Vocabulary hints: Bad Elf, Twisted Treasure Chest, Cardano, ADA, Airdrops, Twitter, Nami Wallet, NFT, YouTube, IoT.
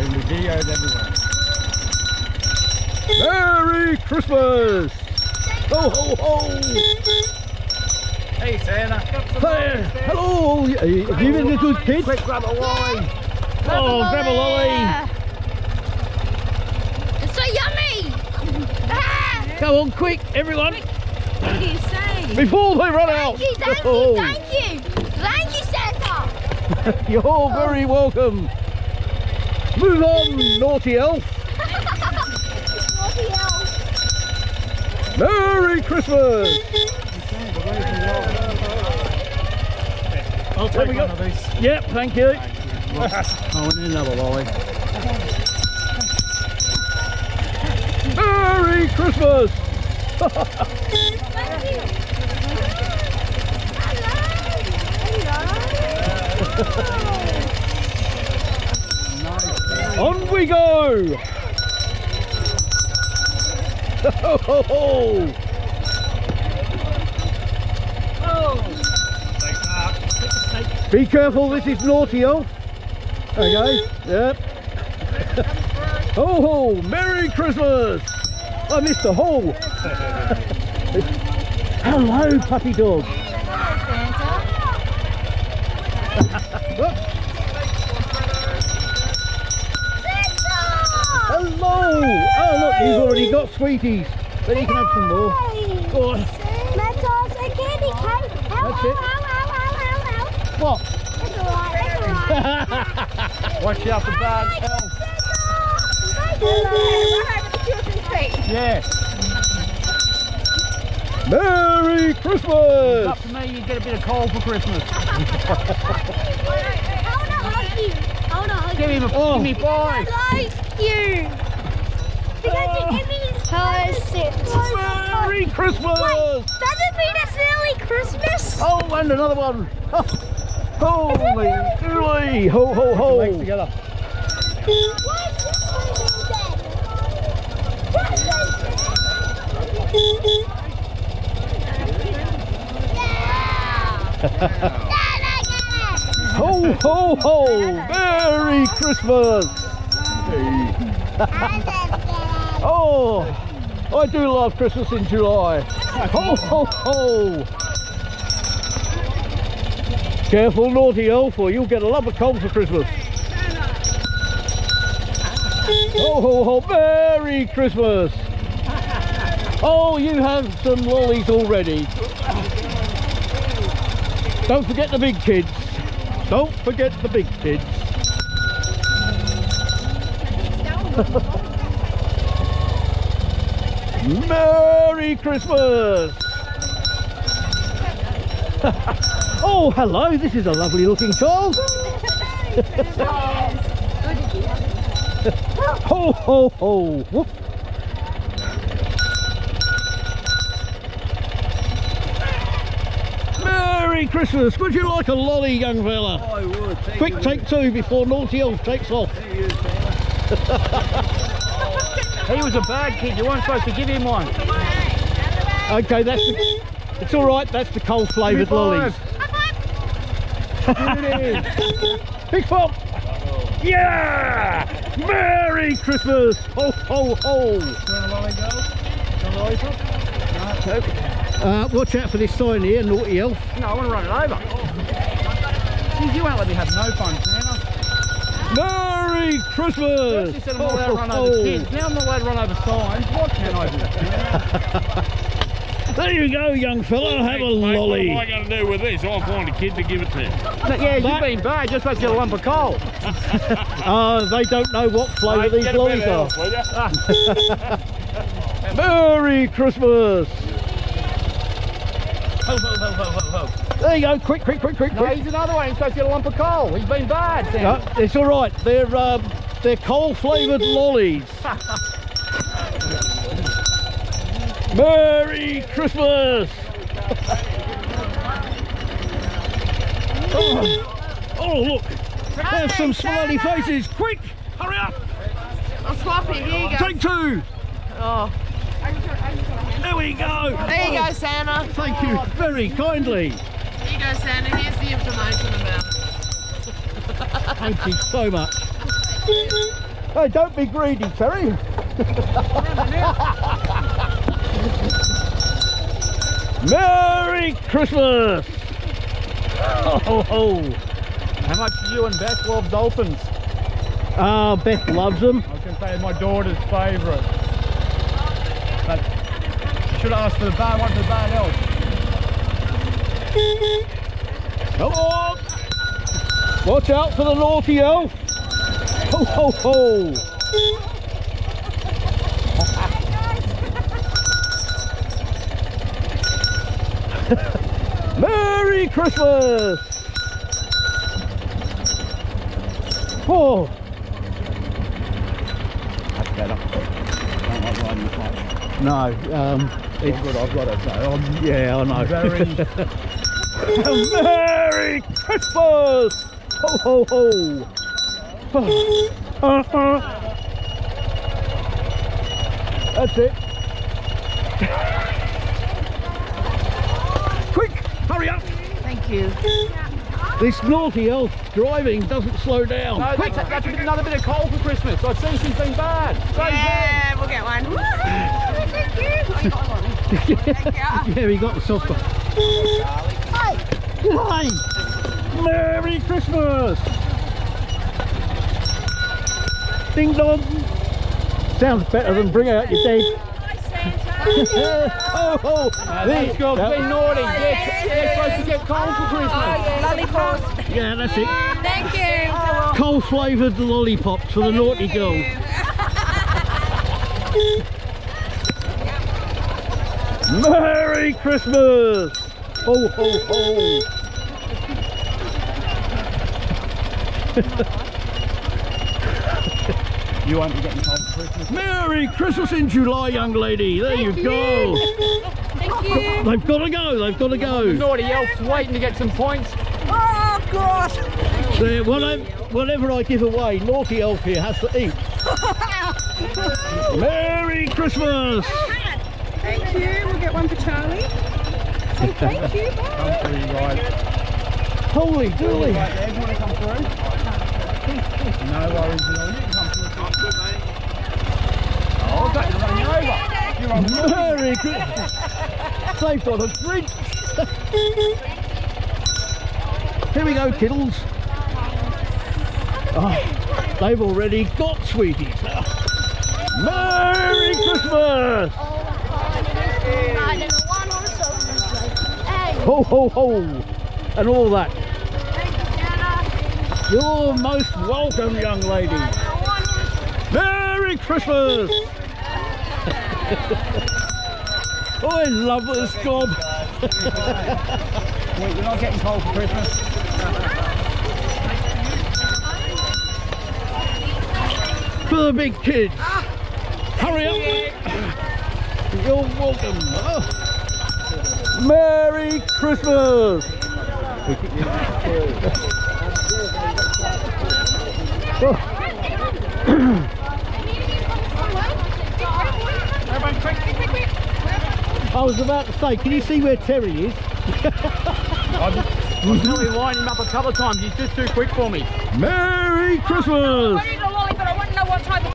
We videoed everywhere. Merry Christmas! Ho ho ho! Hey Santa! Hey! Hello! Are you even the good kids? Quick, grab a lolly! Oh, grab a lolly! It's so yummy! Ah. Come on, quick, everyone! Quick. What do you say? Before they run out! Thank you, thank you! Thank you, Santa! You're all very welcome! Move on, naughty elf! Naughty elf! Merry Christmas! I'll take one of these. Yep, thank you. Oh, we need another lolly. Merry Christmas! Thank you. Hello. Hello. On we go! Ho ho ho! Be careful, this is naughty elf. Okay, yep. Oh, ho, Merry Christmas! I missed the hole. Hello, puppy dog. Hello! Oh, look, he's already got sweeties. But he can have some more. Go on. That's also candy cane. That's it. What? It's alright, it's alright. Watch out for Bad Elf. Run over the children's feet. Yes. Merry Christmas! Up to me, you get a bit of coal for Christmas. I want to hug you. I want to hug you. Give him a five. Because you give me six. Merry Christmas! Wait, doesn't mean it's nearly Christmas? Oh, and another one. Holy dooly! Ho ho ho! Legs together. Ho ho ho! Merry Christmas! Oh, I do love Christmas in July. Ho ho ho! Careful, naughty elf, or you'll get a lump of coal for Christmas. Oh, ho, ho, Merry Christmas! Oh, you have some lollies already. Don't forget the big kids. Don't forget the big kids. Merry Christmas! Oh, hello, this is a lovely looking child. Ho, ho, ho. Whoop. Merry Christmas. Would you like a lolly, young fella? Oh, I would. Quick, take two before naughty elf takes off. He was a bad kid. You weren't supposed to give him one. Okay, that's the, it's all right. That's the coal flavoured lollies. Big pop! Yeah! Merry Christmas! Ho ho ho! Watch out for this sign here, naughty elf. No, I want to run it over. Jeez, you won't let me have no fun, Santa. Merry Christmas! First you said I'm not allowed to run over kids. Now I'm not allowed to run over signs. What can I do? There you go, young fella, have a lolly. What am I going to do with this? I'll find a kid to give it to. Yeah, you've been bad, just supposed to get a lump of coal. They don't know what flavour these lollies are. Merry Christmas! Ho, ho, ho, ho, ho, ho. There you go, quick, quick, quick, quick. No, he's another one, he's supposed to get a lump of coal. He's been bad, Sam. No, it's alright, they're coal flavoured lollies. Merry Christmas! Oh, look! There's some smiley faces! Quick! Hurry up! I'll slap it, here you go. Take two! Oh. There we go! There you go, Santa! Thank you very kindly! Here you go, Santa, here's the information about it. Thank you so much. Hey, don't be greedy, Terry. Merry Christmas! Ho ho ho! How much do you and Beth love dolphins? Oh, Beth loves them. I was going to say my daughter's favourite. But she should ask for the bad one for the Bad Elf. Oh! Watch out for the naughty elf! Ho ho ho! Merry Christmas! Oh, that's better. I don't like riding the bike. No, it's good. I've got it. So I'm, yeah, I know. Very... Merry Christmas! Ho ho ho! That's it. You. This naughty elf driving doesn't slow down. No, quick, that's another bit of coal for Christmas. I've seen she's been bad. So yeah, bad. We'll get one. Woohoo! Thank you. I got one. Yeah, we got the soft one. Hi. Hi. Merry Christmas. Ding dong. Sounds better than bring out your dead. Oh, oh, these girls have been naughty. They're supposed to get coal for Christmas. Lollipops. Yeah, that's it. Thank you. Oh. Coal flavoured lollipops for the naughty girls. Merry Christmas! Ho, ho, ho. You won't be getting coal. Merry Christmas in July, young lady. There you go. Thank you. They've got to go. They've got to go. The naughty elf's waiting to get some points. Oh gosh. So whatever I give away, naughty elf here has to eat. Merry Christmas. Thank you. We'll get one for Charlie. Oh, thank you. Bye. Holy dooly. Everyone come through. No worries. Merry Christmas! Saved on a drink! Here we go, kiddles! Oh, they've already got sweeties now! Merry Christmas! Ho ho ho! And all that! You're most welcome, young lady! Merry Christmas! Oh, I love this job. We're not getting cold for Christmas. For the big kids. Hurry up. You're welcome. Oh. Merry Christmas. Oh. I was about to say, can you see where Terry is? I've nearly lined him up a couple of times. He's just too quick for me. Merry Christmas! I wanted a lolly, but I wouldn't know what type of